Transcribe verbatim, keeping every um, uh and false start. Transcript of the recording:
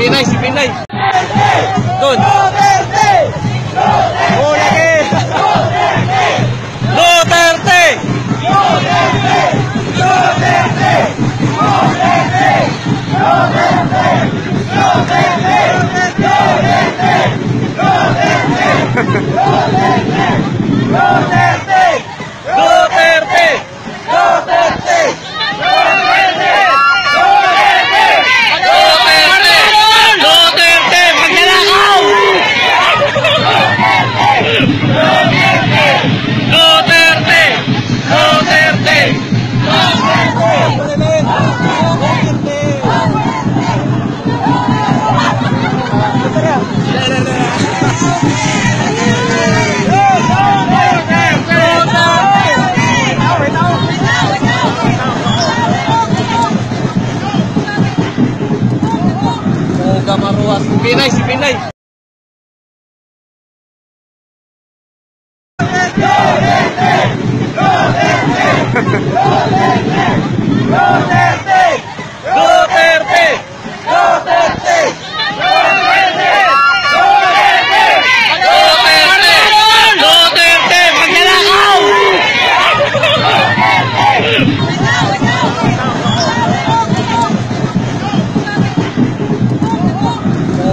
Pinay, si Pinay. Doon. Duterte! Golete! Duterte! Duterte! Golete! Duterte! Golete! Duterte! Duterte! Duterte! Duterte! Duterte! Duterte! Duterte! Duterte! Pinay, si Pinay. Golete! Golete! Golete! Golete! Golete! Golete!